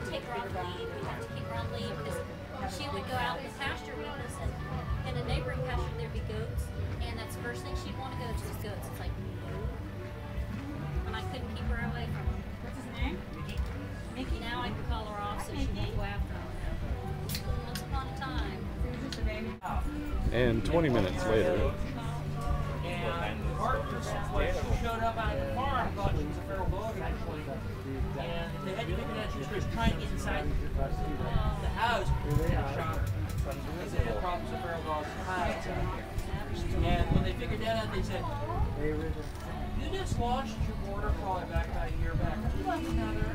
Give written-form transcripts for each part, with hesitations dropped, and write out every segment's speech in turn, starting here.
couldn't take her on leave. We had to keep her on leave because she would go out in the pasture with us, and in a neighboring pasture there'd be goats, and that's the first thing she'd want to go to is goats. It's like, no. And I couldn't keep her away from them. What's his name? Mickey. Now I can call her off so she won't go after them. Once upon a time. And 20 minutes later. And Carter's showed up on the farm, thought she was a feral dog actually, and they had to figure out she was trying to get inside the house and shot her, because they had problems with feral dogs hides out here. And when they figured that out, they said, "You just lost your border collie back about a year back. Would you like another?"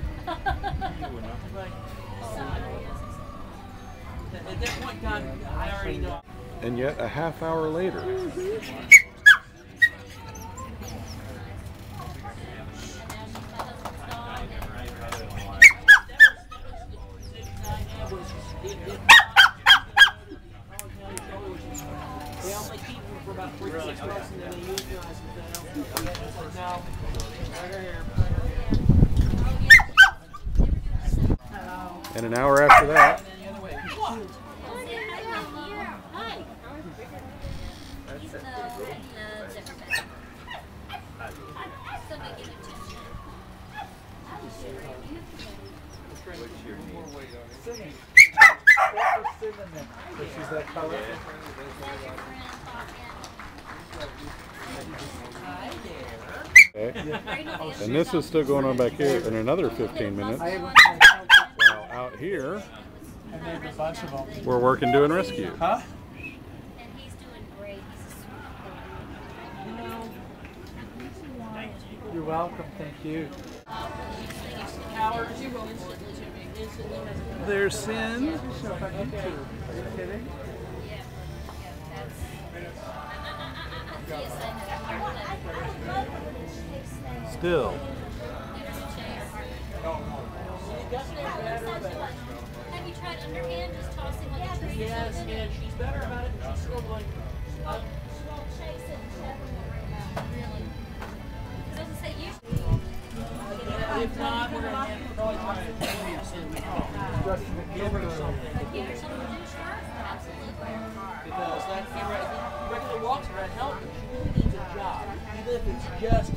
Like, at that point, God, I already know. And yet, a half hour later. And an hour after that. And this is still going on back here in another 15 minutes. While out here, we're working doing rescue. Huh? You're welcome. Thank you. Their sin. Still. Have you tried underhand, just tossing like a tree? Yes, and she's better about it. She's still going. She won't chase it. Really? Because as I say, usually. If not, we're going to have to always try to do something. Give her something. Give her something to do, sure. Absolutely. Because that regular walks are not helping. She needs a job. Even if it's just.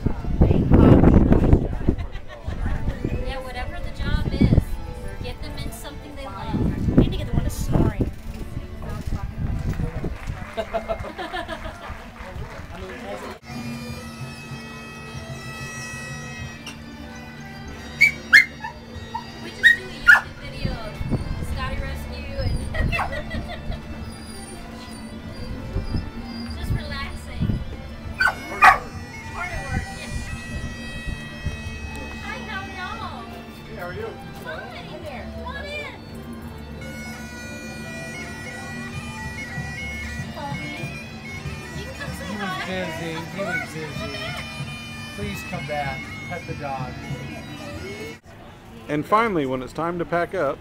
Please come back, pet the dog. And finally, when it's time to pack up,